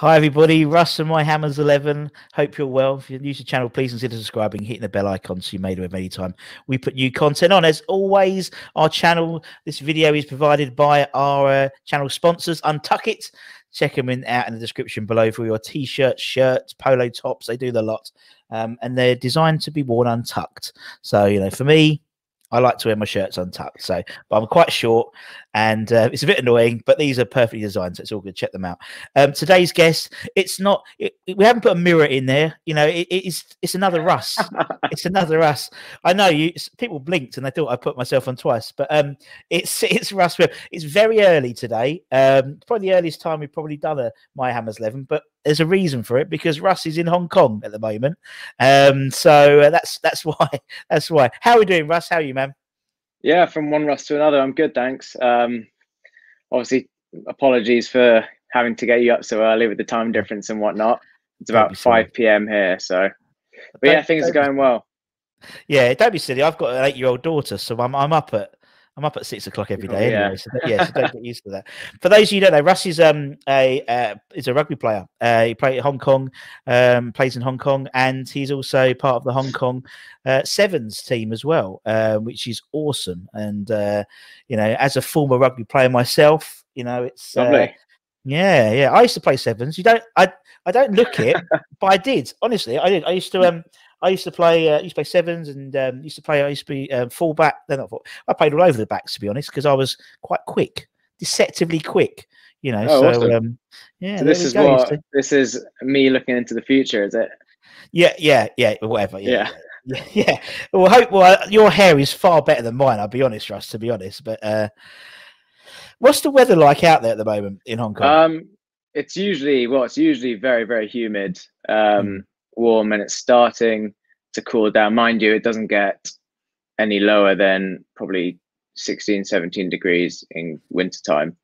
Hi everybody, Russ and my Hammers 11. Hope you're well. If you're new to the channel, please consider subscribing, hitting the bell icon so you're made aware of any time we put new content on. As always, our channel, this video is provided by our channel sponsors, Untuckit. Check them out in the description below for your T-shirts, shirts, polo tops. They do the lot. And they're designed to be worn untucked. So, you know, for me, I like to wear my shirts untucked, so but I'm quite short, and it's a bit annoying. But these are perfectly designed, so it's all good. Check them out. Today's guest, we haven't put a mirror in there, you know. It's another Russ. It's another Russ. I know people blinked and they thought I put myself on twice, but it's Russ Webb. It's very early today. Probably the earliest time we've probably done a My Hammers 11, but there's a reason for it because Russ is in Hong Kong at the moment. So that's why. That's why. How are we doing, Russ? How are you, man? Yeah, from one Russ to another, I'm good, thanks. Obviously, apologies for having to get you up so early with the time difference and whatnot. It's about 5 p.m. here, so. But yeah, things are going well. Yeah, don't be silly. I've got an 8-year-old daughter, so I'm up at 6 o'clock every day anyway. Yeah. So, so don't get used to that. For those of you who don't know, Russ is a rugby player. He played at Hong Kong, plays in Hong Kong, and he's also part of the Hong Kong Sevens team as well, which is awesome. And you know, as a former rugby player myself, you know, it's lovely. Yeah. I used to play sevens. I don't look it, but I did. Honestly, I did. I used to play sevens and I used to be fullback. They're not full. I played all over the backs, to be honest, because I was quite quick, deceptively quick, you know. Oh, so awesome. Yeah, so this is me looking into the future, is it? Yeah, whatever. Yeah. Well, your hair is far better than mine, I'll be honest, Russ, but what's the weather like out there at the moment in Hong Kong? It's usually very, very humid. Warm, and it's starting to cool down. Mind you, it doesn't get any lower than probably 16-17 degrees in winter time,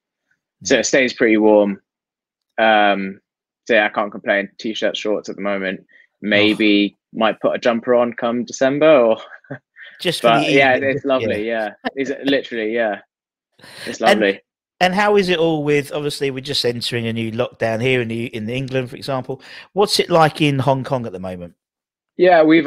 so it stays pretty warm. So yeah, I can't complain. T-shirt, shorts at the moment. Maybe might put a jumper on come December or just for the evening. It's lovely. It's lovely. And how is it all with, obviously, we're just entering a new lockdown here in England, for example. What's it like in Hong Kong at the moment? Yeah, with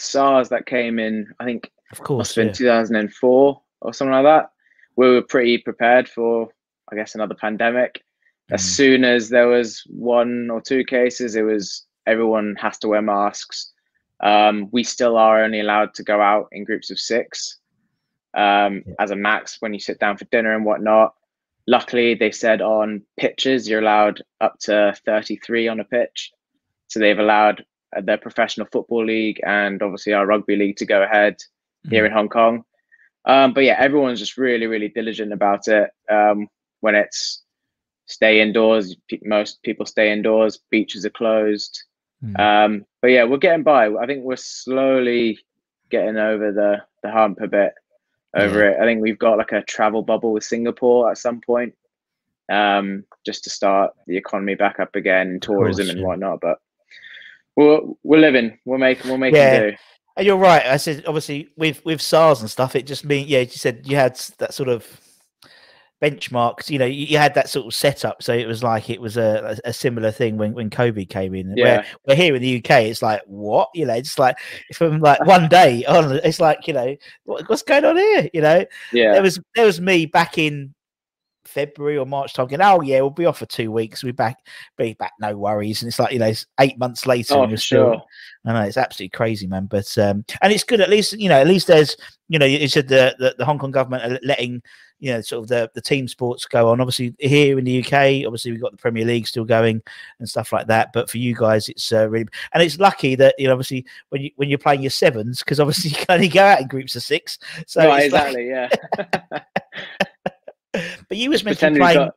SARS that came in, I think, of course, in 2004 or something like that, we were pretty prepared for, I guess, another pandemic. As soon as there was 1 or 2 cases, it was everyone has to wear masks. We still are only allowed to go out in groups of 6. As a max when you sit down for dinner and whatnot. Luckily, they said on pitches you're allowed up to 33 on a pitch, so they've allowed their professional football league and obviously our rugby league to go ahead here in Hong Kong. But yeah, everyone's just really, really diligent about it. When it's stay indoors, most people stay indoors. Beaches are closed. But yeah, we're getting by. I think we're slowly getting over the hump a bit. It. I think we've got like a travel bubble with Singapore at some point, just to start the economy back up again, tourism and whatnot. But we're living, we're making do. And you're right. I said obviously with SARS and stuff, it just means you said you had that sort of benchmarks. You know, you had that sort of setup, so it was like it was a similar thing when COVID came in. Where here in the UK, it's like what, you know, it's like from like one day on, it's like, you know, what's going on here, you know? Yeah, there was me back in February or March time going, oh yeah, we'll be off for 2 weeks, we'll be back, no worries. And it's like, you know, it's 8 months later and you're still, I know, it's absolutely crazy, man. But and it's good, at least, you know, at least there's, you know, you said the Hong Kong government are letting, you know, sort of the team sports go on. Obviously here in the UK, obviously we've got the Premier League still going and stuff like that, but for you guys it's really, and it's lucky that, you know, obviously when you're playing your sevens, because obviously you can only go out in groups of 6, so right, exactly, like... yeah. But you was meant to be playing.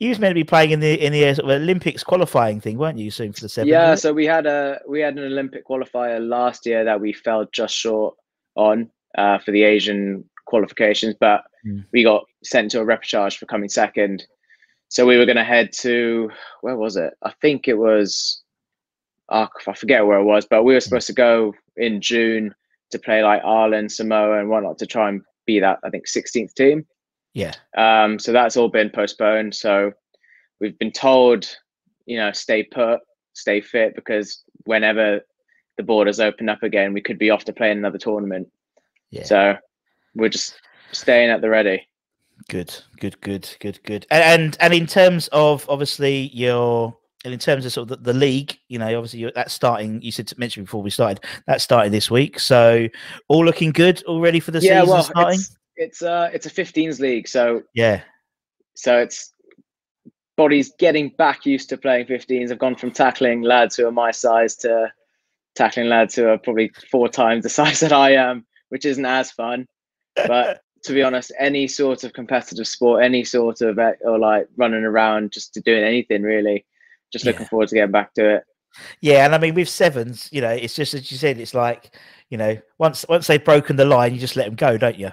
You was meant to be playing in the sort of Olympics qualifying thing, weren't you? Soon for the 7th. Yeah, so we had an Olympic qualifier last year that we fell just short on for the Asian qualifications, but we got sent to a repechage for coming 2nd. So we were going to head to, where was it? I think it was, I forget where it was, but we were supposed to go in June to play like Ireland, Samoa, and whatnot to try and be that, I think, 16th team. Yeah. So that's all been postponed. So we've been told stay put, stay fit, because whenever the borders open up again, we could be off to play in another tournament. Yeah. So we're just staying at the ready. Good. And in terms of obviously your, and in terms of sort of the league, obviously that's starting. You said, mentioned before we started, that started this week. So all looking good, all ready for the season starting. It's a 15s league, so yeah. So it's bodies getting back used to playing 15s. I've gone from tackling lads who are my size to tackling lads who are probably 4 times the size that I am, which isn't as fun. But to be honest, any sort of competitive sport, any sort of running around, just doing anything really, just looking forward to getting back to it. Yeah, and I mean with sevens, it's just as you said, it's like, once they've broken the line, you just let them go, don't you?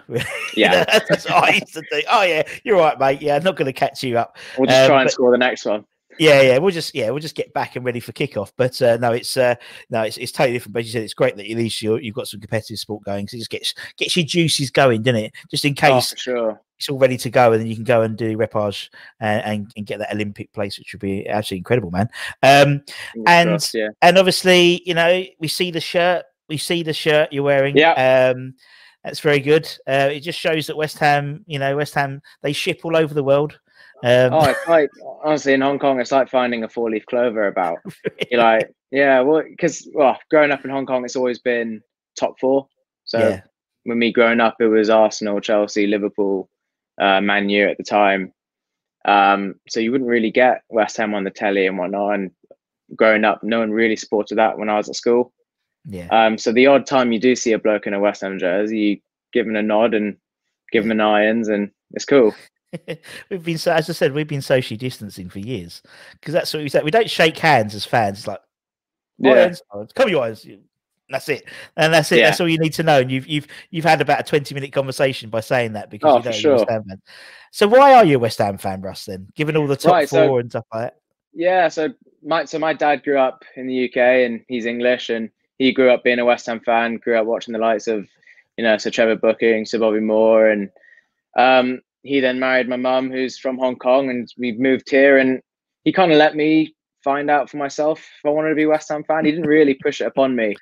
Yeah, that's what I used to do. Oh yeah, you're right, mate. Yeah, I'm not going to catch you up. We'll just try and score the next one. Yeah, we'll just get back and ready for kickoff. But no, it's totally different. But you said it's great that at least you've got some competitive sport going, because it just gets your juices going, doesn't it? Just in case. Oh, for sure. It's all ready to go, and then you can go and do repêche and get that Olympic place, which would be absolutely incredible, man. And obviously, we see the shirt. We see the shirt you're wearing. Yeah. That's very good. It just shows that West Ham, they ship all over the world. It's like, honestly, in Hong Kong, it's like finding a 4-leaf clover about. You're like, yeah, well, because growing up in Hong Kong, it's always been top 4. So when me growing up, it was Arsenal, Chelsea, Liverpool, Man U at the time. So you wouldn't really get West Ham on the telly and whatnot. And growing up, no one really supported that when I was at school. Yeah. So the odd time you do see a bloke in a West Ham jersey, you give him a nod and give him an irons, and it's cool. As I said, we've been socially distancing for years, because that's what we said. We don't shake hands as fans. It's like, come your eyes. That's it, and that's it. Yeah. That's all you need to know. And you've had about a 20-minute conversation by saying that, because you don't know West Ham fan. So why are you a West Ham fan, Russ? Then, given all the top 4 and stuff like that. Yeah. So my dad grew up in the UK, and he's English, and he grew up being a West Ham fan. Grew up watching the likes of, Sir Trevor Booking, Sir Bobby Moore, and he then married my mum, who's from Hong Kong, and we moved here. And he kind of let me find out for myself if I wanted to be a West Ham fan. He didn't really push it upon me.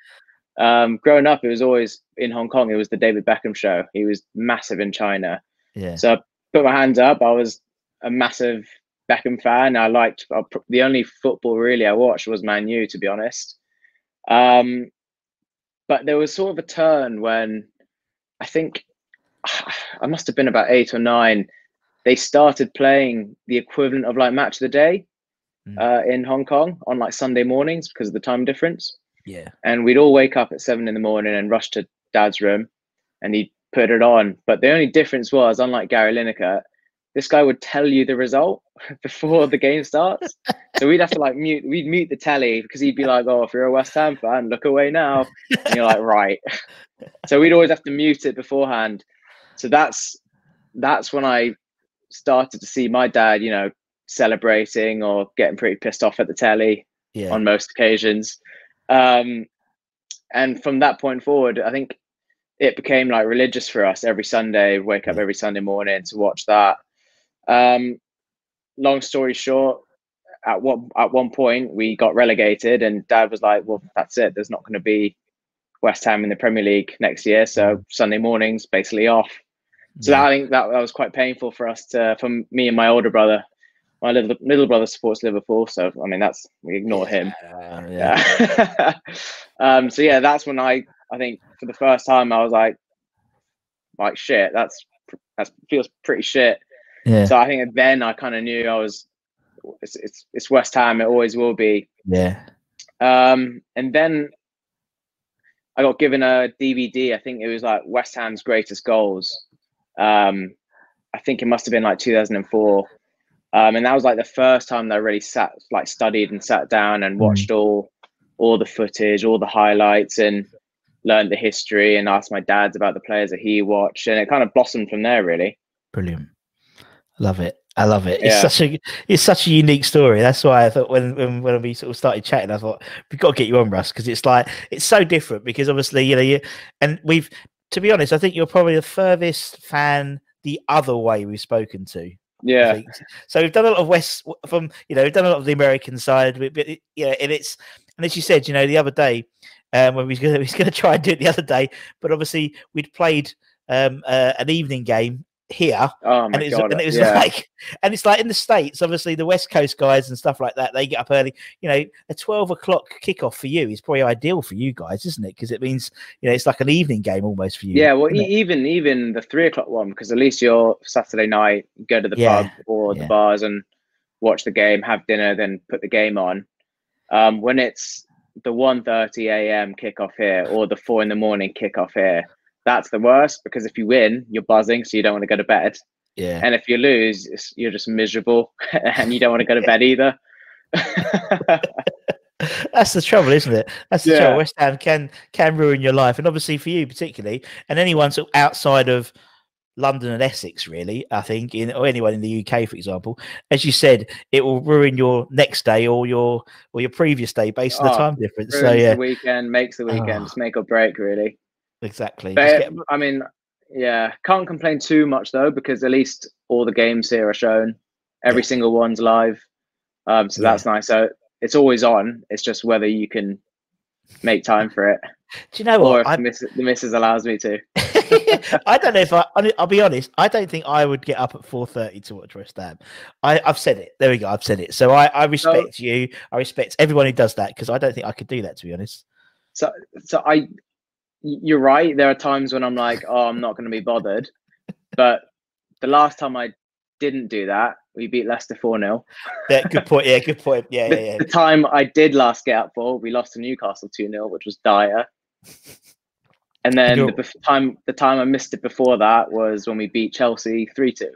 Growing up, it was always in Hong Kong. It was the David Beckham show. He was massive in China. Yeah. So I put my hands up. I was a massive Beckham fan. I liked the only football really I watched was Man U, to be honest. But there was sort of a turn when I think I must have been about 8 or 9. They started playing the equivalent of Match of the Day in Hong Kong on Sunday mornings because of the time difference. Yeah. And we'd all wake up at 7 in the morning and rush to Dad's room, and he'd put it on. But the only difference was, unlike Gary Lineker, this guy would tell you the result before the game starts. So we'd have to mute the telly, because he'd be like, oh, if you're a West Ham fan, look away now. And you're like, right. So we'd always have to mute it beforehand. So that's when I started to see my dad, celebrating or getting pretty pissed off at the telly on most occasions. And from that point forward, I think it became religious for us. Every Sunday, wake up every Sunday morning to watch that. Long story short, at one point we got relegated, and Dad was like, well, that's it. There's not going to be West Ham in the Premier League next year. So Sunday mornings basically off. So I think that was quite painful for us, for me and my older brother. My little brother supports Liverpool, so I mean we ignore him. So yeah, that's when I think for the first time I was like shit, that feels pretty shit. Yeah. So I think then I kind of knew it's West Ham, it always will be. Yeah. And then I got given a DVD. I think it was West Ham's greatest goals. I think it must have been 2004. And that was the first time that I really studied and sat down and watched all the footage, all the highlights, and learned the history, and asked my dad about the players that he watched, and it kind of blossomed from there, really. Brilliant. Love it. I love it. Yeah. It's such a unique story. That's why I thought when we sort of started chatting, I thought we've got to get you on, Russ, because it's so different, because obviously, to be honest, I think you're probably the furthest fan the other way we've spoken to. Yeah. Leagues. So we've done a lot of we've done a lot of the American side. And as you said, the other day, when we was going to try and do it the other day, but obviously we'd played an evening game here, and it's like in the States, obviously the West Coast guys and stuff like that, they get up early. A 12 o'clock kickoff for you is probably ideal for you guys, isn't it? Because it means it's like an evening game almost for you. Yeah, well, even the 3 o'clock one, because at least you're Saturday night, go to the pub or the bars and watch the game, have dinner, then put the game on. When it's the 1:30 a.m. kickoff here or the 4 in the morning kickoff here, that's the worst, because if you win, you're buzzing, so you don't want to go to bed. Yeah. And if you lose, you're just miserable and you don't want to go to bed either. That's the trouble, isn't it? That's the trouble. West Ham can ruin your life. And obviously for you particularly, and anyone sort of outside of London and Essex, really, I think, or anyone in the UK, for example, as you said, it will ruin your next day or your previous day based on the time difference. So yeah, makes the weekend just make or break, really. Exactly. But can't complain too much though, because at least all the games here are shown. Every single one's live. So that's nice. So it's always on. It's just whether you can make time for it. Do you know what? Or if the missus allows me to. I don't know if I'll be honest. I don't think I would get up at 4:30 to watch West Ham. I've said it. There we go. I've said it. So I respect you. I respect everyone who does that, because I don't think I could do that, to be honest. You're right. There are times when I'm like, oh, I'm not going to be bothered. But the last time I didn't do that, we beat Leicester 4-0. Yeah, good point. Yeah, good point. Yeah, The time I did last get up for, we lost to Newcastle 2-0, which was dire. And then the time I missed it before that was when we beat Chelsea 3-2.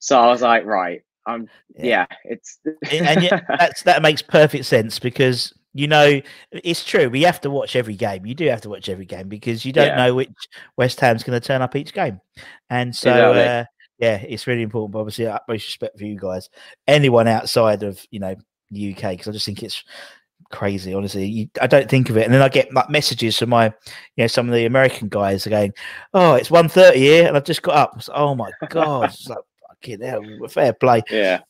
So I was like, right, it's and yeah, that makes perfect sense, because it's true. We have to watch every game. You do have to watch every game, because you don't know which West Ham's going to turn up each game. And so, it's really important. But obviously, utmost respect for you guys. Anyone outside of, the UK, because I just think it's crazy, honestly. I don't think of it. And then I get messages from my, some of the American guys are going, oh, it's 1:30 here, and I've just got up. Like, oh, my God. It's like, fucking hell, fair play. Yeah.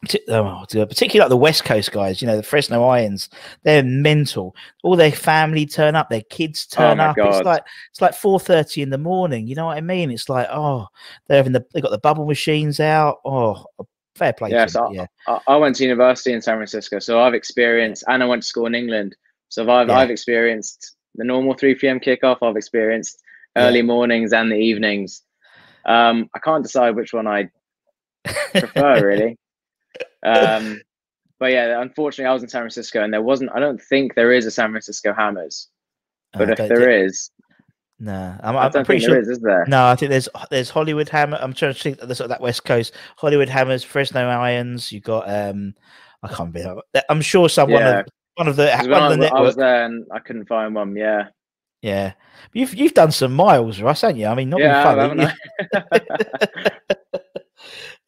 Particularly like the West Coast guys, the Fresno Irons, they're mental. All their family turn up, their kids turn up. God. It's like 4:30 in the morning. You know what I mean? It's like, they've got the bubble machines out. Oh, fair play. Yeah, I went to university in San Francisco, so I've experienced, and I went to school in England, so I've experienced the normal 3 p.m. kickoff. I've experienced early mornings and the evenings. I can't decide which one I prefer, really. But yeah, unfortunately I was in San Francisco, and I don't think there is a San Francisco Hammers, but if there is, I'm pretty sure there is there? No, I think there's Hollywood Hammer. I'm trying to think of that West Coast, Hollywood Hammers, Fresno Irons. You got, I can't remember. I'm sure someone, I was there and I couldn't find one. Yeah. Yeah. But you've done some miles, Russ, haven't you? I mean, not been fun.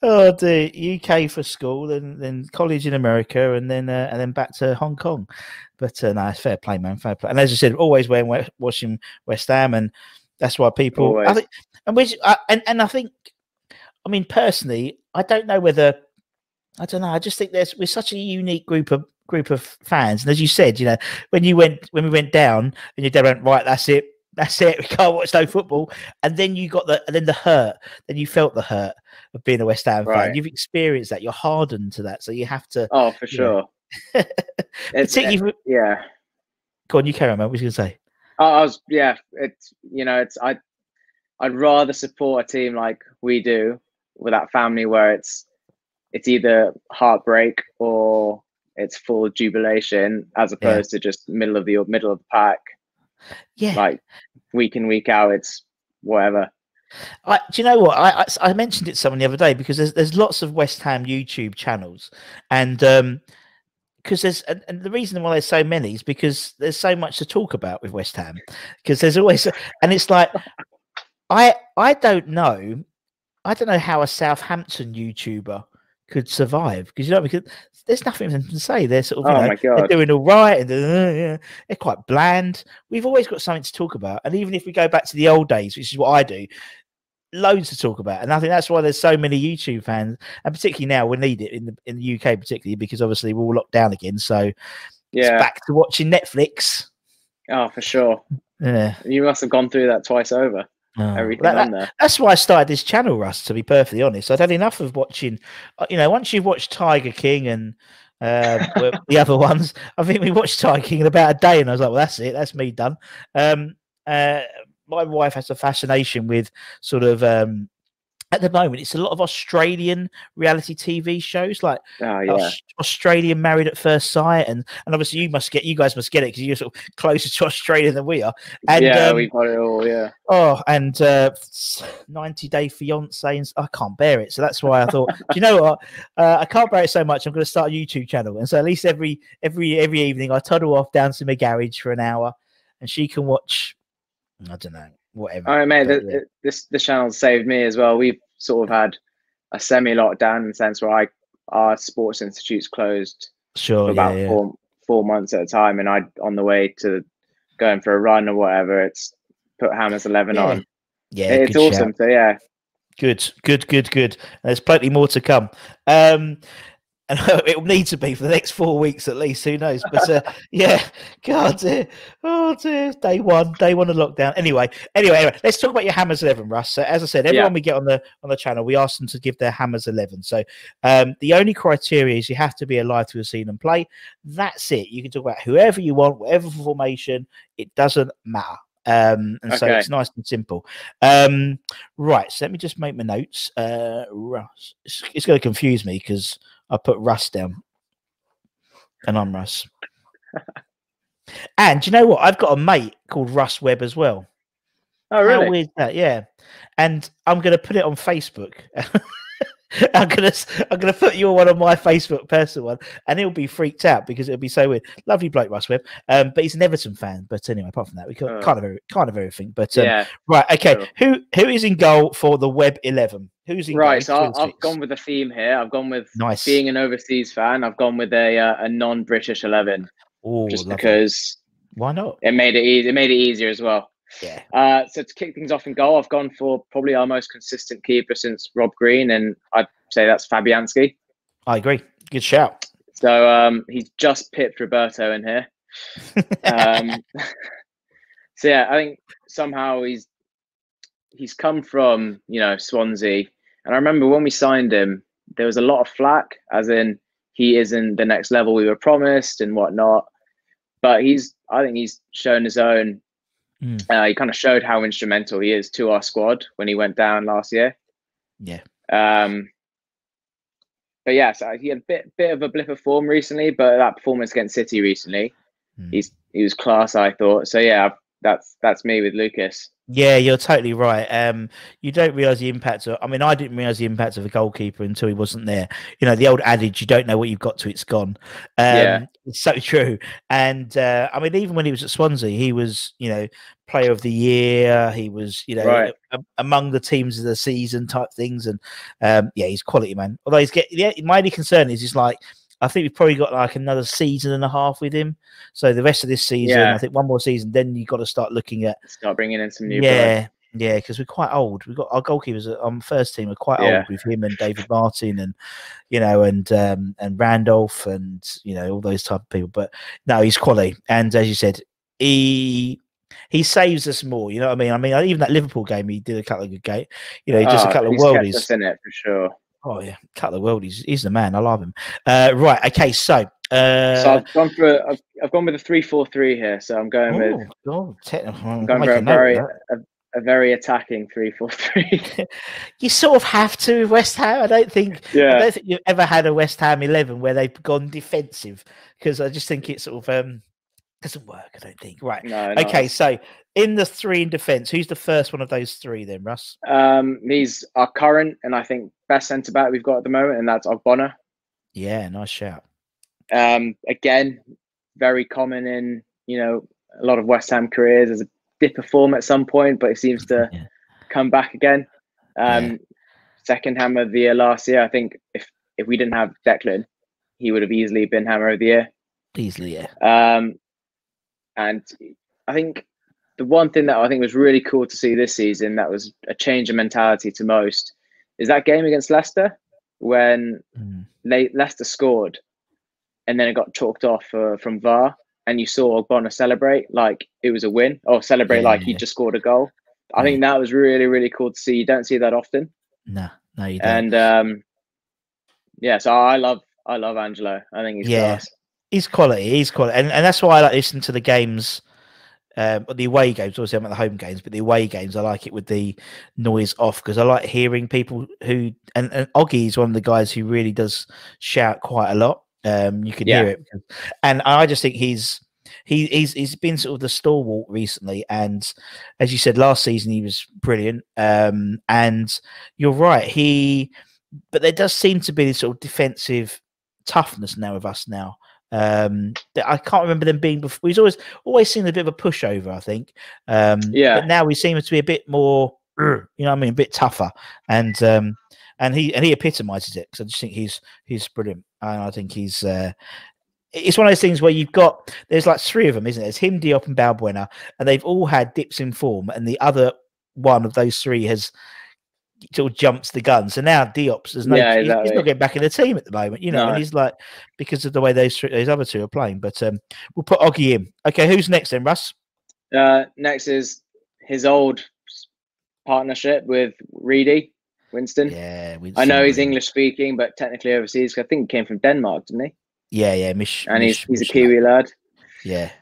Oh, the UK for school, and then college in America, and then back to Hong Kong. But no, fair play, man, fair play. And as I said, always watching West Ham, and that's why people. I think, and I think, I mean, personally, I don't know whether, I don't know. I just think we're such a unique group of fans. And as you said, when we went down, and your dad went, right, that's it. That's it. We can't watch no football. And then you got the hurt. Then you felt the hurt of being a West Ham fan. You've experienced that. You're hardened to that. So you have to. Oh, for sure. Yeah. Go on, you carry on, man. What was you going to say? I'd rather support a team like we do with that family, where it's either heartbreak or it's full jubilation, as opposed to just middle of the pack. Yeah, like week in, week out, it's whatever. Do you know what? I mentioned it to someone the other day, because there's lots of West Ham YouTube channels, and because and the reason why there's so many is because there's so much to talk about with West Ham, because there's always, and it's like I don't know how a Southampton YouTuber could survive, because because there's nothing to say. They're sort of they're doing all right, and they're quite bland. We've always got something to talk about, and even if we go back to the old days, which is what I do, loads to talk about, and I think that's why there's so many YouTube fans, and particularly now we need it in the UK, particularly because obviously we're all locked down again. So yeah, it's back to watching Netflix. Oh, for sure. Yeah, you must have gone through that twice over. Oh, everything on there. That's why I started this channel, Russ. To be perfectly honest, I'd had enough of watching. You know, once you've watched Tiger King and the other ones, I think we watched Tiger King in about a day, and I was like, "Well, that's it. That's me done." My wife has a fascination with sort of at the moment it's a lot of Australian reality TV shows, like Australian Married at First Sight, and obviously you guys must get it because you're sort of closer to Australia than we are. And yeah, we got it all. Yeah. Oh, and 90 Day Fiance, and I can't bear it. So that's why I thought, do you know what? I can't bear it so much. I'm going to start a YouTube channel, and so at least every evening I toddle off down to my garage for an hour, and she can watch. I don't know, whatever. All right, mate, this channel saved me as well. We've sort of had a semi-lockdown in the sense where our sports institutes closed for about four months at a time, and I'd on the way to going for a run or whatever, it's put Hammers 11 on. Yeah, it's awesome. So yeah, good. There's plenty more to come. And it will need to be for the next 4 weeks at least. Who knows? But yeah, God dear, oh dear, day one of lockdown. Anyway, let's talk about your Hammers 11, Russ. So, as I said, everyone we get on the channel, we ask them to give their Hammers 11. So the only criteria is you have to be alive to have seen them play. That's it. You can talk about whoever you want, whatever formation. It doesn't matter. So it's nice and simple. Right. So let me just make my notes. Russ, it's going to confuse me because I put Russ down, and I'm Russ. And you know what? I've got a mate called Russ Webb as well. Oh, really? How weird is that? Yeah. And I'm going to put it on Facebook. I'm gonna put your one on my Facebook personal one, and he'll be freaked out because it'll be so weird. Lovely bloke, Russ Webb, but he's an Everton fan. But anyway, apart from that, we can't have everything. But yeah. Right, okay. Sure. Who is in goal for the Webb 11? Who's in right? Goal? So I've gone with a theme here. I've gone with being an overseas fan. I've gone with a non-British 11, just because why not? It made it easy. It made it easier as well. Yeah. So to kick things off in goal, I've gone for probably our most consistent keeper since Rob Green, and I'd say that's Fabianski. I agree. Good shout. So he's just pipped Roberto in here. So yeah, I think somehow he's come from, you know, Swansea, and I remember when we signed him, there was a lot of flack, as in he isn't the next level we were promised and whatnot. But I think he's shown his own. He kind of showed how instrumental he is to our squad when he went down last year. Yeah. But yeah, so he had a bit of a blip of form recently, but that performance against City recently, he was class, I thought. So yeah, that's me with Lucas. Yeah, you're totally right. You don't realise the impact of, I mean, I didn't realise the impact of a goalkeeper until he wasn't there. You know, the old adage, you don't know what you've got till it's gone. Yeah. It's so true. And, I mean, even when he was at Swansea, he was, you know, player of the year. He was, you know, among the teams of the season type things. And, yeah, he's quality, man. Although my only concern is he's like, I think we've probably got like another 1.5 seasons with him. So the rest of this season, I think one more season, then you've got to start looking at bringing in some new players. Yeah, because we're quite old. We've got our goalkeepers on first team are quite old with him and David Martin and, you know, and Randolph and, you know, all those type of people. But no, he's quality. And as you said, he saves us more, you know what I mean? I mean, even that Liverpool game, he did a couple of good games, you know, just a couple of worldies. He's kept us in it for sure. Oh yeah, cut the world. He's the man. I love him. Right. Okay. So I've gone with a 3-4-3 here. So I'm going with. God, I'm going for a very attacking 3-4-3. You sort of have to West Ham. I don't think you've ever had a West Ham 11 where they've gone defensive, because I just think it sort of doesn't work. I don't think. Right. No, okay. So in the three in defence, who's the first one of those three then, Russ? He's our current, and I think best centre back we've got at the moment, and that's Ogbonna. Yeah, nice shout. Again, very common in, you know, a lot of West Ham careers. There's a dip of form at some point, but it seems to come back again. Second Hammer of the Year last year. I think if we didn't have Declan, he would have easily been Hammer of the Year. Easily, yeah. And I think the one thing that I think was really cool to see this season that was a change of mentality to most is that game against Leicester when Leicester scored and then it got chalked off from VAR, and you saw Ogbonna celebrate like it was a win, or celebrate like he just scored a goal. I think that was really, really cool to see. You don't see that often. No, you don't. And yeah, so I love Angelo. I think he's class. He's quality. He's quality, and that's why I like listening to the games. The away games, obviously I'm at the home games, but the away games, I like it with the noise off because I like hearing people who, and Oggy is one of the guys who really does shout quite a lot. You can hear it, and I just think he's been sort of the stalwart recently. And as you said, last season he was brilliant. And you're right, but there does seem to be this sort of defensive toughness now with us now. I can't remember them being before. We've always seen a bit of a pushover, I think. But now we seem to be a bit more, you know, what I mean, a bit tougher, and he epitomizes it because I just think he's brilliant, and I think he's. It's one of those things where there's like three of them, isn't it? There's him, Diop, and Balbuena, and they've all had dips in form, and the other one of those three has. Sort of jumps the gun. So now Diop's he's not getting back in the team at the moment, you know. And he's like, because of the way those other two are playing. But we'll put Oggy in. Okay, who's next then, Russ? Next is his old partnership with Reidy Winston. Yeah, Winston. I know he's English speaking, but technically overseas. I think he came from Denmark, didn't he? Yeah, Mich. And he's a Kiwi lad. Yeah.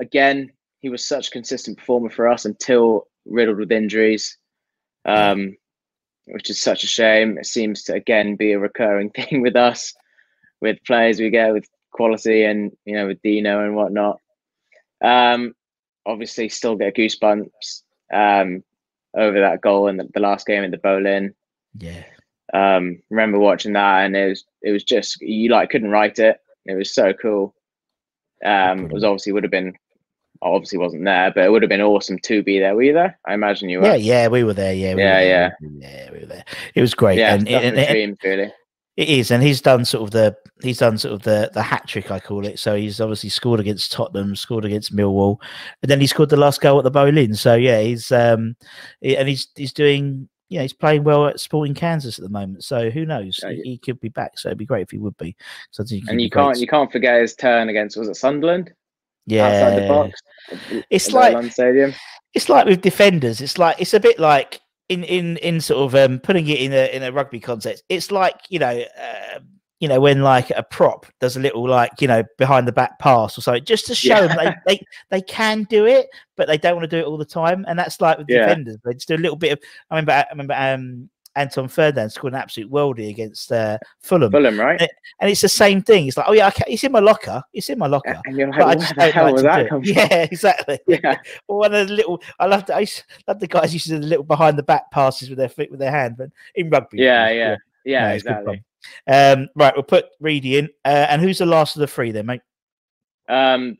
Again, he was such a consistent performer for us until riddled with injuries. Which is such a shame. It seems to again be a recurring thing with us, with players we get with quality, and you know, with Dino and whatnot. Obviously still get goosebumps over that goal in the last game in the Bolin. Remember watching that, and it was just, you like couldn't write it. It was so cool. It was obviously wasn't there, but it would have been awesome to be there. Were you there? I imagine you were. Yeah, we were there. We were there. It was great. Yeah, and it's a dream, really. It is, and he's done sort of the hat trick, I call it. So he's obviously scored against Tottenham, scored against Millwall, and then he scored the last goal at the Bolin. So yeah, he's doing. Yeah, he's playing well at Sporting Kansas at the moment, so who knows? He could be back, so it'd be great if he would be. So you can't forget his turn against, was it Sunderland? Yeah, outside the box. It's like stadium. It's like with defenders. It's a bit like in sort of putting it in a rugby context. It's like, you know, when like a prop does a little, like, you know, behind the back pass or something, just to show them they can do it, but they don't want to do it all the time. And that's like with defenders. They just do a little bit of. I remember Anton Ferdinand scored an absolute worldie against Fulham. Fulham, right? And it's the same thing. It's like, oh yeah, okay, it's in my locker. And you're like, but I just don't know how that. Yeah, exactly. Yeah. One of the little, I love the guys used to do the little behind the back passes with their foot, with their hand, but in rugby. Yeah, no, exactly. Right, we'll put Reidy in. And who's the last of the three then, mate?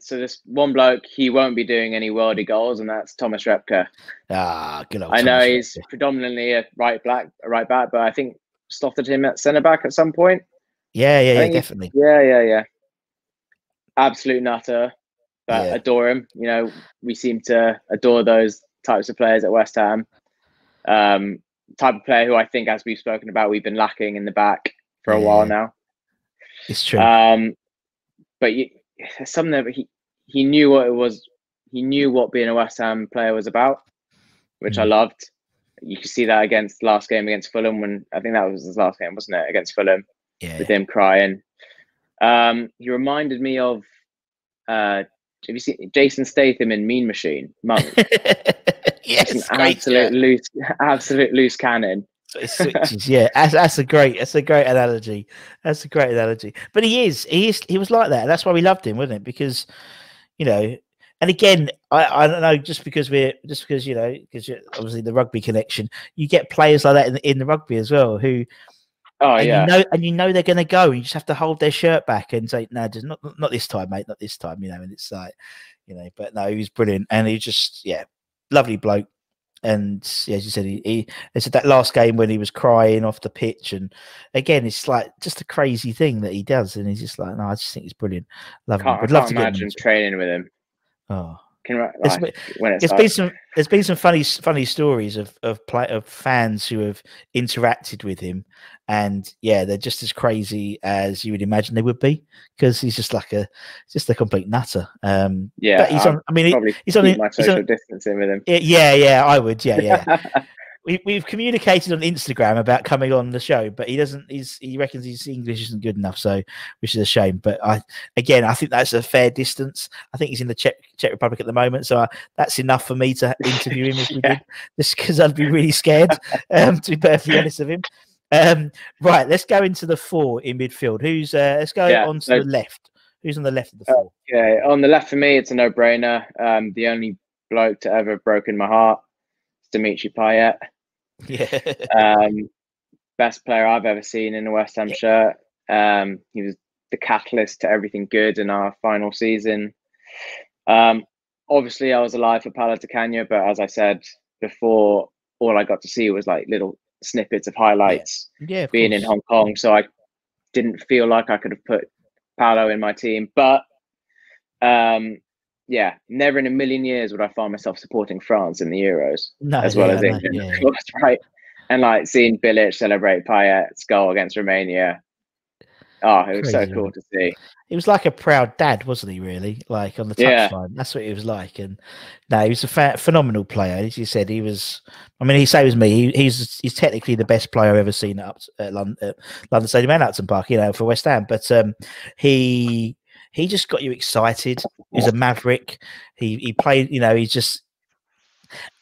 So this one bloke, he won't be doing any worldie goals, and that's Thomas Repka. Good old Thomas. I know he's predominantly a right back, but I think slotted him at centre back at some point. Yeah, definitely. Yeah. Absolute nutter, but adore him. You know, we seem to adore those types of players at West Ham. Type of player who I think, as we've spoken about, we've been lacking in the back for a while now. It's true. But you. Something that he knew what it was. He knew what being a West Ham player was about, which I loved. You could see that against last game against Fulham, when I think that was his last game, wasn't it? Against Fulham, with him crying. He reminded me of. Have you seen Jason Statham in Mean Machine? Monk. Yes, absolute loose cannon. Yeah, that's a great analogy. That's a great analogy. But he was like that. That's why we loved him, wasn't it? Because, you know, and again, I don't know, just because you know, because obviously the rugby connection, you get players like that in the rugby as well, who. You know they're going to go. You just have to hold their shirt back and say, "No, just not this time, mate. Not this time." You know, and it's like, you know, but no, he was brilliant, and he just lovely bloke. And as you said, he said that last game when he was crying off the pitch, and again, it's like just a crazy thing that he does, and he's just like, no, I just think he's brilliant. Love him. Would love to imagine training with him. Oh, There's been some funny stories of fans who have interacted with him, and yeah, they're just as crazy as you would imagine they would be, because he's just a complete nutter. Yeah, but he's on. I mean, he's on. My social distancing with him. Yeah, I would. Yeah. We've communicated on Instagram about coming on the show, but he doesn't. He reckons his English isn't good enough, so, which is a shame. But I think that's a fair distance. I think he's in the Czech Republic at the moment, so that's enough for me to interview him. If we did, just because I'd be really scared to be perfectly honest of him. Right, let's go into the four in midfield. Who's let's go on to the left. Who's on the left of the four? Yeah, on the left for me, it's a no-brainer. The only bloke to ever have broken my heart, is Dimitri Payet. Yeah. Best player I've ever seen in a West Ham shirt. He was the catalyst to everything good in our final season. Obviously I was alive for Paolo Di Canio, but as I said before, all I got to see was like little snippets of highlights, of being course. In Hong Kong, so I didn't feel like I could have put Paolo in my team, but yeah, never in a million years would I find myself supporting France in the Euros, as well as England, of course, right? And like seeing Bilic celebrate Payet's goal against Romania, it was so cool to see. He was like a proud dad, wasn't he? Really, like on the touchline. That's what he was like. And no, he was a phenomenal player. As you said, he was. I mean, he saves me. He's technically the best player I've ever seen at London Stadium and Upton Park, you know, for West Ham. But he just got you excited. He was a maverick. He played, you know,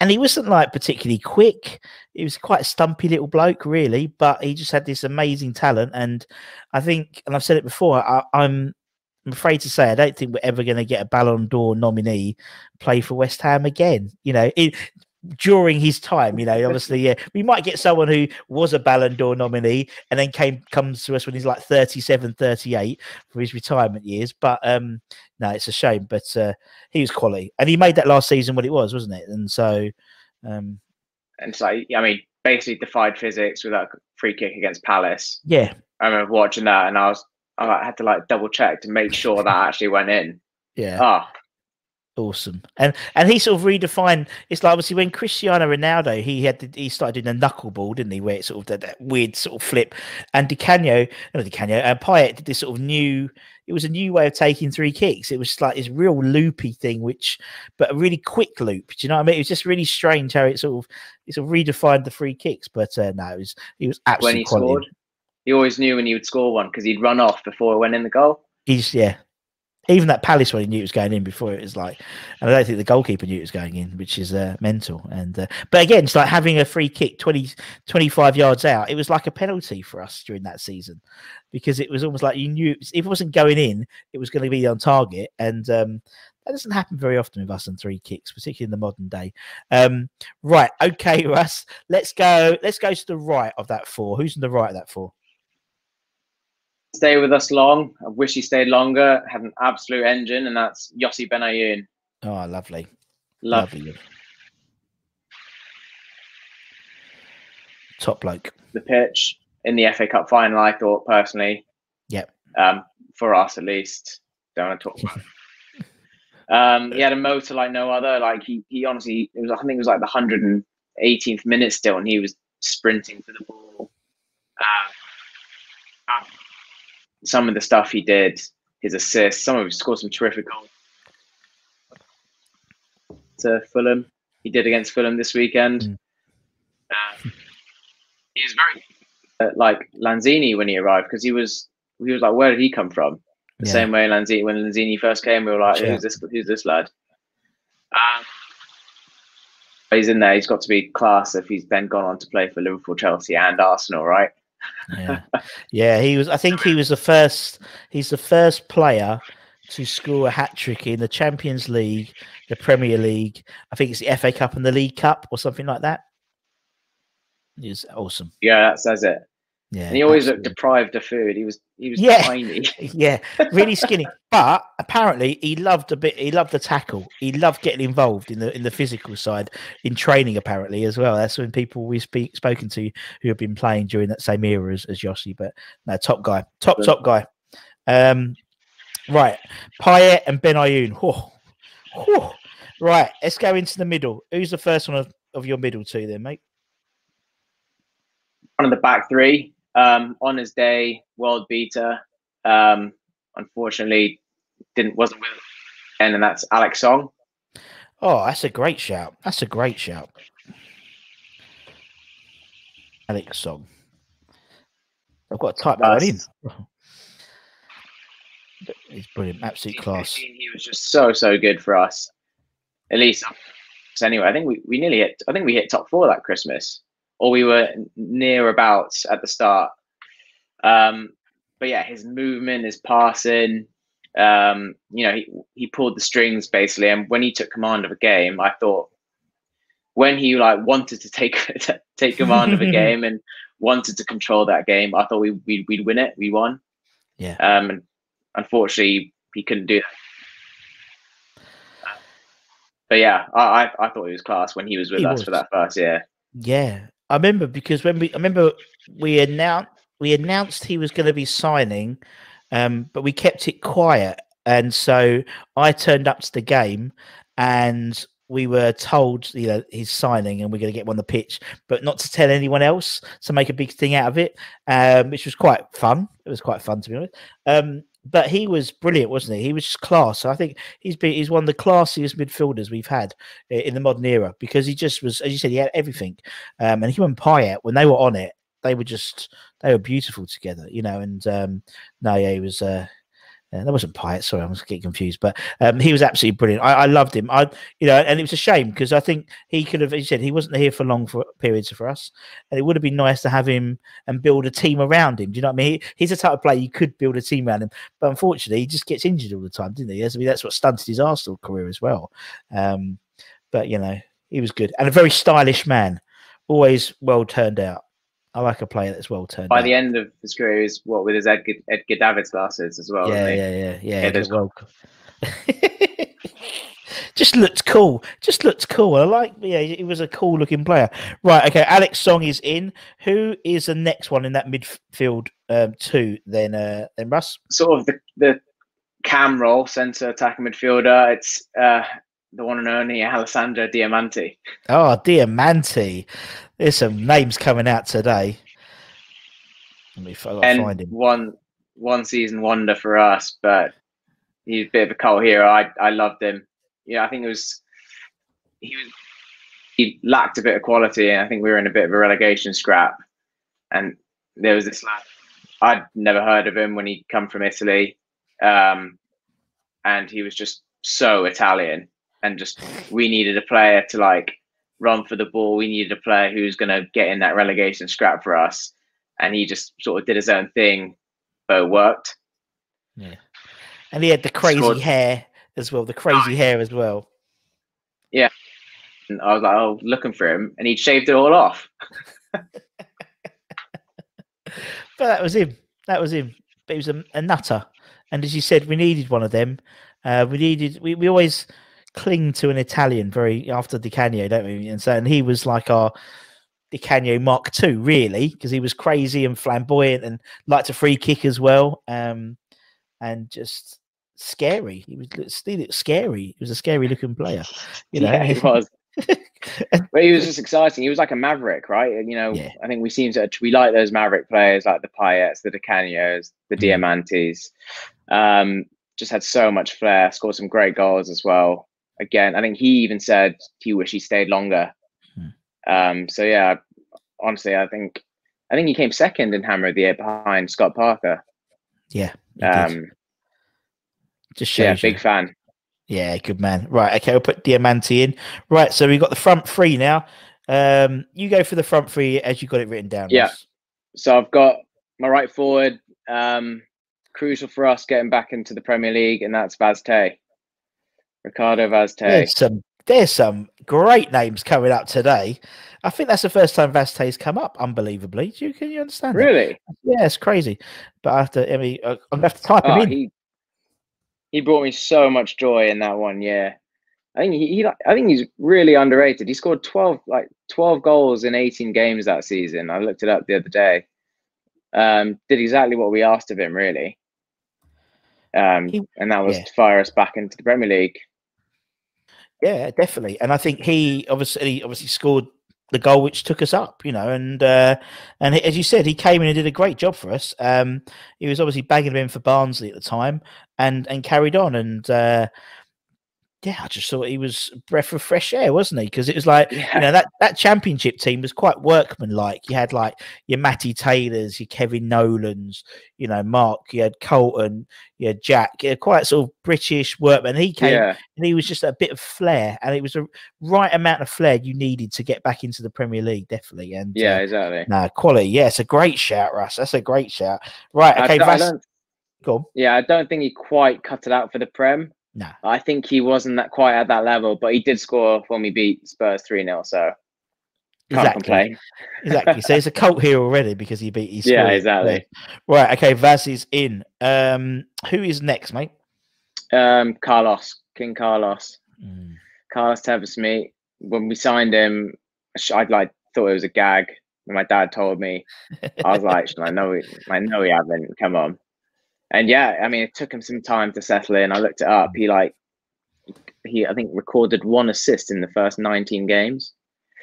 and he wasn't like particularly quick. He was quite a stumpy little bloke, really, but he just had this amazing talent. And I think, and I've said it before, I'm afraid to say, I don't think we're ever going to get a Ballon d'Or nominee play for West Ham again. You know, during his time, you know, obviously, yeah, we might get someone who was a Ballon d'Or nominee and then comes to us when he's like 37, 38 for his retirement years. But no, it's a shame. But he was quality, and he made that last season what it was, wasn't it? And so, I mean, basically defied physics with that free kick against Palace. Yeah, I remember watching that, and I had to like double check to make sure that actually went in. Yeah. Awesome. And he sort of redefined, it's like obviously when Cristiano Ronaldo, he started doing a knuckleball, didn't he, where it sort of did that weird sort of flip, and Payet did this sort of new, it was a new way of taking three kicks. It was like this real loopy thing, but a really quick loop, do you know what I mean? It was just really strange how it sort of redefined the free kicks, but no, he was absolutely, when he scored, he always knew when he would score one because he'd run off before it went in the goal. Even that Palace one, he knew it was going in before it was like, and I don't think the goalkeeper knew it was going in, which is mental. And but again, it's like having a free kick 25 yards out. It was like a penalty for us during that season, because it was almost like you knew if it wasn't going in, it was going to be on target. And that doesn't happen very often with us on free kicks, particularly in the modern day. Right, okay, Russ, let's go to the right of that four. Who's on the right of that four? Stay with us long. I wish he stayed longer. Had an absolute engine, and that's Yossi Benayoun. Oh, lovely. Lovely. Top bloke. The pitch in the FA Cup final, I thought, personally. Yep. For us, at least. Don't want to talk about it. He had a motor like no other. Like he honestly, I think it was like the 118th minute still, and he was sprinting for the ball. Some of the stuff he did, his assists, some of his scored some terrific goals to Fulham. He did against Fulham this weekend. He was very like Lanzini when he arrived, because he was like, where did he come from? The same way Lanzini, when Lanzini first came, we were like, who's this lad? He's in there. He's got to be class if he's then gone on to play for Liverpool, Chelsea, and Arsenal, right? Yeah, he was. I think he was the first. He's the first player to score a hat trick in the Champions League, the Premier League. I think it's the FA Cup and the League Cup, or something like that. He was awesome. Yeah, that says it. Yeah, and he always looked deprived of food. He was tiny. Yeah, really skinny. But apparently, he loved He loved the tackle. He loved getting involved in the physical side in training. Apparently, as well. That's when people we've spoken to who have been playing during that same era as Yossi. But no, top guy, top guy. Right, Payet and Benayoun. Right, let's go into the middle. Who's the first one of your middle two then, mate? One of the back three. Honours Day, world beater. Unfortunately, wasn't with him, and that's Alex Song. Oh, that's a great shout. That's a great shout. Alex Song. I've got to type that in. He's brilliant, absolute class. He was just so good for us. At least, anyway. I think we nearly hit. I think we hit top four that Christmas, or we were near about at the start. But yeah, his movement, his passing. You know, he pulled the strings basically. And when he took command of a game, I thought when he wanted to take command of a game and wanted to control that game, I thought we'd win it. We won. Yeah. And unfortunately, he couldn't do that. But yeah, I thought he was class when he was with us for that first year. Yeah, I remember because when we announced he was going to be signing. But we kept it quiet, and so I turned up to the game, and we were told, you know, he's signing, and we're going to get him on the pitch, but not to tell anyone else, to make a big thing out of it, which was quite fun. It was quite fun, to be honest. But he was brilliant, wasn't he? He was just class. So I think he's one of the classiest midfielders we've had in the modern era, because he just was, as you said, he had everything, and him and Payet, when they were on it, they were beautiful together, you know. And no, yeah, he was. That wasn't Payet. Sorry, I was getting confused. But he was absolutely brilliant. I loved him. You know, and it was a shame because I think he could have. As you said, he wasn't here for long periods for us, and it would have been nice to have him and build a team around him. Do you know what I mean? He's the type of player you could build a team around him, but unfortunately, he just gets injured all the time, didn't he? I mean, that's what stunted his Arsenal career as well. But you know, he was good and a very stylish man, always well turned out. I like a player that's well turned. By the end of his career, is what with his Edgar Davids glasses as well. Yeah. Well. Just looked cool. Just looked cool. I like. Yeah, he was a cool looking player. Right. Okay. Alex Song is in. Who is the next one in that midfield two? Then Russ. Sort of the cam role, centre attacking midfielder. It's the one and only Alessandro Diamanti. Oh, Diamanti. There's some names coming out today. Find him. One season wonder for us, but he's a bit of a cult hero. I loved him. Yeah, I think it was he lacked a bit of quality, and I think we were in a bit of a relegation scrap. And there was this lad, I'd never heard of him when he'd come from Italy, and he was just so Italian. And just, we needed a player to run for the ball. We needed a player who's going to get in that relegation scrap for us. And he just sort of did his own thing, but it worked. Yeah. And he had the crazy hair as well. The crazy hair as well. Yeah. And I was like, oh, looking for him. And he shaved it all off. But that was him. That was him. But he was a nutter. And as you said, we needed one of them. We always cling to an Italian very after Di Canio, don't we? And so, and he was like our Di Canio Mark II, really, because he was crazy and flamboyant and liked a free kick as well, and just scary. He was still scary. He was a scary-looking player, you know. Yeah, he was. But he was just exciting. He was like a maverick, right? And you know, yeah. I think we like those maverick players, like the Payets, the Di Canios, the Diamantis. Just had so much flair. Scored some great goals as well. Again, I think he even said he wished he stayed longer. So yeah, honestly, I think he came second in Hammer of the Year behind Scott Parker. Yeah. Just yeah, big fan. Yeah, good man. Right, okay, we'll put Diamanti in. Right, so we've got the front three now. You go for the front three as you got it written down. Yeah. Ross. So I've got my right forward. Crucial for us getting back into the Premier League, and that's Vaz Tê. Ricardo Vaz Tê. There's some great names coming up today. I think that's the first time Vaz Tê's come up, unbelievably. Can you understand? Really? That? Yeah, it's crazy. But I'm gonna have to type him in. He brought me so much joy in that one year. I think he's really underrated. He scored 12 goals in 18 games that season. I looked it up the other day. Did exactly what we asked of him, really. And that was to fire us back into the Premier League. Yeah, definitely. And I think he obviously scored the goal which took us up, you know, and as you said, he came in and did a great job for us. He was obviously bagging him in for Barnsley at the time, and carried on. And yeah, I just thought he was a breath of fresh air, wasn't he? Because it was like, you know, that championship team was quite workmanlike. You had like your Matty Taylors, your Kevin Nolans, you know, Mark, you had Colton, you had Jack, you had quite sort of British workman. He came and he was just a bit of flair, and it was the right amount of flair you needed to get back into the Premier League, definitely. And yeah, exactly. No, quality. Yeah, it's a great shout, Russ. That's a great shout. Right. Okay, Russ. Go on. Yeah, I don't think he quite cut it out for the Prem. No, I think he wasn't quite at that level, but he did score when we beat Spurs 3-0. So can't complain. Exactly. So he's a cult here already because he beat. He yeah, exactly. Right. Okay. Vaz is in. Who is next, mate? Carlos. Mm. Carlos Tevez, mate. When we signed him, I thought it was a gag. When my dad told me, I was like, I know we haven't. Come on. And yeah, I mean, it took him some time to settle in. I looked it up. He I think recorded one assist in the first 19 games.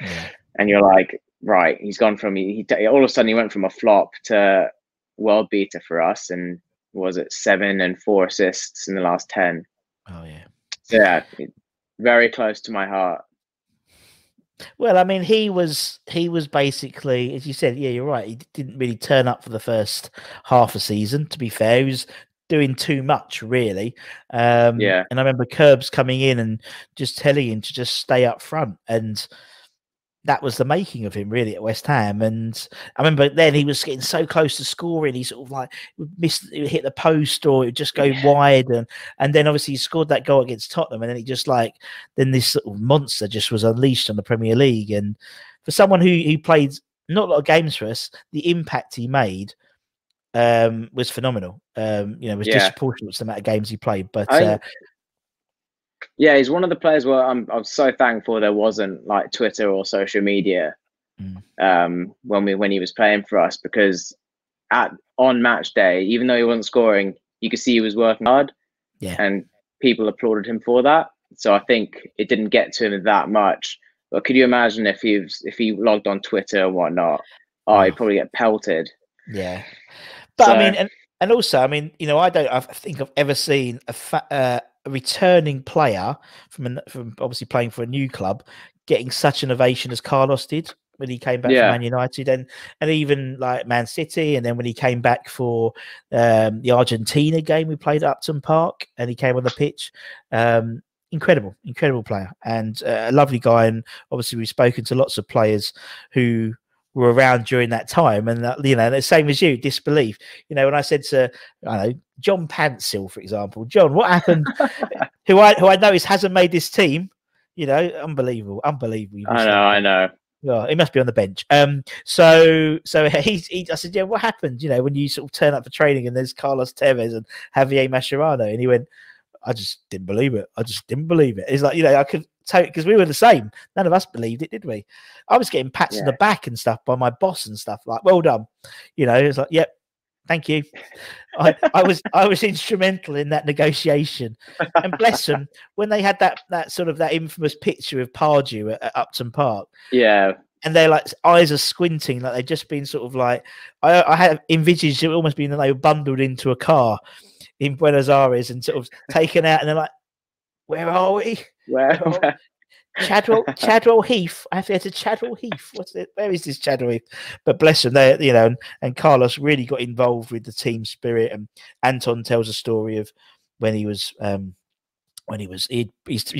Yeah. And you're like, right, he's gone from, all of a sudden he went from a flop to world beater for us. And was it 7 and 4 assists in the last 10? Oh yeah. So yeah, very close to my heart. Well, I mean, he was basically, as you said, yeah, you're right. He didn't really turn up for the first half a season. To be fair, he was doing too much, really. Yeah. And I remember Curbs coming in and just telling him to just stay up front, and that was the making of him, really, at West Ham. And I remember then he was getting so close to scoring, he sort of like he would hit the post, or it would just go wide. And then obviously he scored that goal against Tottenham, and then he just like, then this sort of monster just was unleashed on the Premier League. And for someone who played not a lot of games for us, the impact he made was phenomenal. You know, it was disproportionate to the amount of games he played. But yeah, he's one of the players where I'm so thankful there wasn't like Twitter or social media when he was playing for us, because on match day, even though he wasn't scoring, you could see he was working hard, and people applauded him for that. So I think it didn't get to him that much. But could you imagine if he logged on Twitter and whatnot? Oh, he'd probably get pelted. Yeah, but so, I mean, and also, I mean, you know, I think I've ever seen a returning player from obviously playing for a new club getting such an ovation as Carlos did when he came back from Man United, and even like Man City, and then when he came back for the Argentina game we played at Upton Park and he came on the pitch. Incredible player, and a lovely guy. And obviously we've spoken to lots of players who were around during that time, and that, you know, the same as you, disbelief. You know, when I said to, I don't know, John Pantsil, for example, John, what happened? who I noticed hasn't made this team. You know, unbelievable. I know. Well, he must be on the bench. So I said, yeah, what happened? You know, when you sort of turn up for training and there's Carlos Tevez and Javier Mascherano, and he went, I just didn't believe it. I just didn't believe it. It's like, you know, I could tell it because we were the same. None of us believed it, did we? I was getting pats on the back and stuff by my boss and stuff, like, well done. You know, it's like, yep, thank you. I was instrumental in that negotiation. And bless them, when they had that infamous picture of Pardew at Upton Park. Yeah. And they're like, eyes are squinting, like they've just been sort of like, I had envisaged it almost being that they were bundled into a car in Buenos Aires and sort of taken out, and they're like, where are we? Where? Chadwell Heath. I have to go to Chadwell Heath. What's it? Where is this Chadwell Heath? But bless them, they, you know, and Carlos really got involved with the team spirit. And Anton tells a story of when he was he'd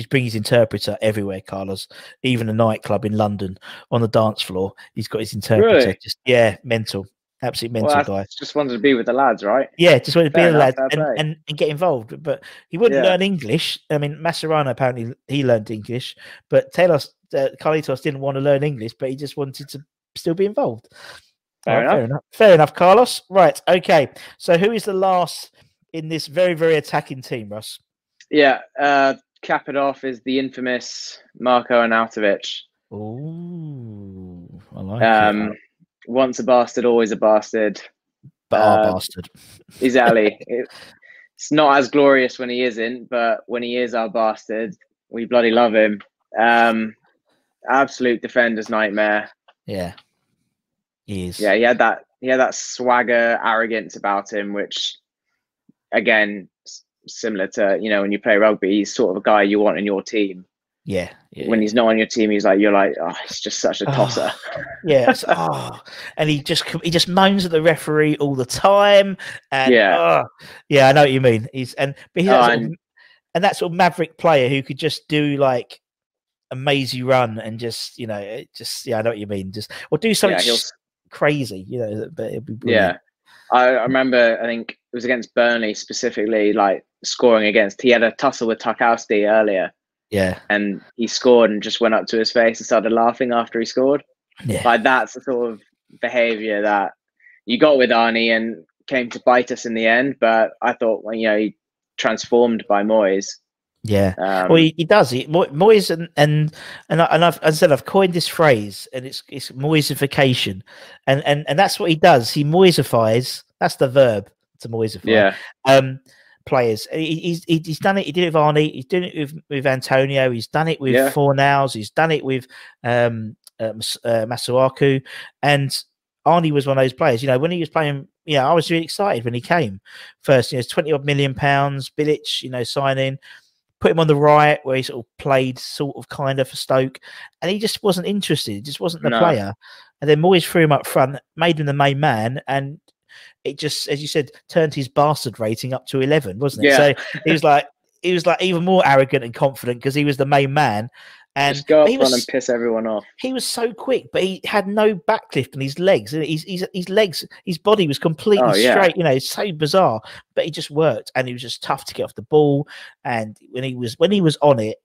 bring his interpreter everywhere, Carlos, even a nightclub in London on the dance floor. He's got his interpreter. Really? Just, yeah, mental. Absolutely mental guy. Just wanted to be with the lads, right? Yeah, just wanted to be with the lads and get involved. But he wouldn't learn English. I mean, Mascherano, apparently, he learned English. But Carlitos didn't want to learn English, but he just wanted to still be involved. Fair enough, Carlos. Right, okay. So who is the last in this very, very attacking team, Russ? Yeah, cap it off is the infamous Marko Arnautovic. Ooh, I like it. Once a bastard, always a bastard. Bastard. Exactly. It's not as glorious when he isn't, but when he is our bastard, We bloody love him. Absolute defender's nightmare. Yeah, he is. Yeah, he had that swagger, arrogance about him, which, again, similar to, you know, when you play rugby, he's sort of a guy you want in your team. Yeah, yeah. When he's not on your team, he's like, you're like, oh, he's just such a tosser. Yeah. Oh. And he just moans at the referee all the time. And yeah, oh, yeah, I know what you mean. But he's that sort of maverick player who could just do like a mazy run and just, you know, just, yeah, I know what you mean. Just, or do something crazy, you know, but it'd be brilliant. Yeah. I remember, I think it was against Burnley specifically, like scoring against, he had a tussle with Tarkowski earlier. Yeah, and he scored and just went up to his face and started laughing after he scored. Yeah. Like, that's the sort of behaviour that you got with Arnie and came to bite us in the end. But I thought, well, you know, he transformed by Moyes. Yeah, well, he does. Moyes and I've coined this phrase, and it's Moyesification, and that's what he does. He Moyesifies. That's the verb, to Moyesify. Yeah. Players. He's done it. He did it with Arnie. He's doing it with Antonio. He's done it with Fornals. He's done it with Masuaku. And Arnie was one of those players. You know, when he was playing, you know, I was really excited when he came first. You know, it's £20-odd million. Bilic, you know, signing, put him on the right where he sort of played sort of kind of for Stoke, and he just wasn't interested. He just wasn't the player. And then Moyes threw him up front, made him the main man, and it just, as you said, turned his bastard rating up to 11, wasn't it? Yeah. So he was like even more arrogant and confident because he was the main man. And just go up front and piss everyone off. He was so quick, but he had no backlift in his legs. His legs, his body was completely straight. You know, it's so bizarre, but he just worked, and he was just tough to get off the ball. And when he was on it,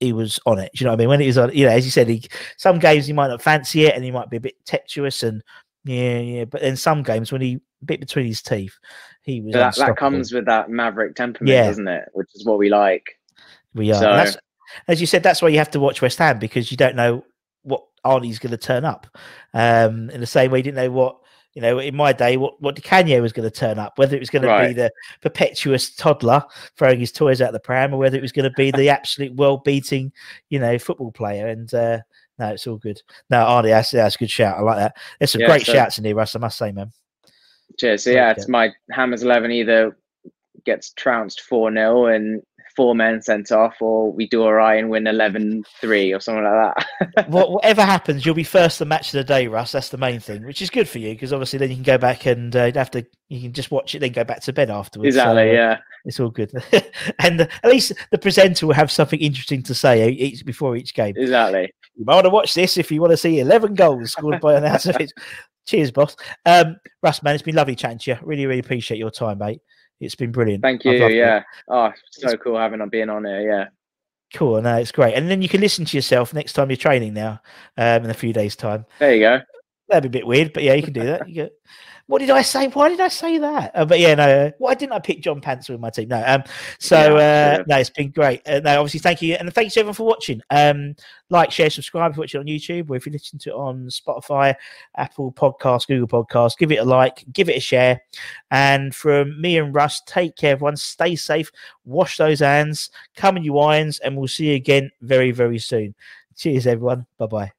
he was on it. Do you know what I mean? When he was on, you know, as you said, some games he might not fancy it, and he might be a bit tempestuous and. Yeah, yeah, but in some games when he bit between his teeth, he was. That comes with that maverick temperament, doesn't it? Which is what we like. We are. So. That's, as you said, that's why you have to watch West Ham, because you don't know what Arnie's going to turn up. In the same way, you didn't know what, you know, in my day, what Di Canio was going to turn up, whether it was going to be the perpetuous toddler throwing his toys out the pram, or whether it was going to be the absolute world-beating, you know, football player. And no, it's all good. No, Arnie, that's a good shout. I like that. There's some great shouts in here, Russ, I must say, man. Cheers. So, yeah, it's my Hammers 11 either gets trounced 4-0 and 4 men sent off, or we do all right and win 11-3 or something like that. Whatever happens, you'll be first the match of the day, Russ. That's the main thing, which is good for you, because obviously then you can go back and you can just watch it, then go back to bed afterwards. Exactly, so, yeah. It's all good. And at least the presenter will have something interesting to say before each game. Exactly. You might want to watch this if you want to see 11 goals scored by Arnautovic. Cheers, boss. Russ, man, it's been lovely chatting to you. Really, really appreciate your time, mate. It's been brilliant. Thank you. Yeah. It. Oh, so cool being on here. Yeah. Cool. No, it's great. And then you can listen to yourself next time you're training now, in a few days' time. There you go. That'd be a bit weird, but yeah, you can do that. What did I say? Why did I say that? But yeah, no. Why didn't I pick John Pantsil in my team? No. No, it's been great. No, obviously, thank you, and thanks everyone for watching. Like, share, subscribe if you watch it on YouTube, or if you listen to it on Spotify, Apple Podcasts, Google Podcasts. Give it a like, give it a share, and from me and Russ, take care, everyone. Stay safe. Wash those hands. Come in your irons, and we'll see you again very, very soon. Cheers, everyone. Bye bye.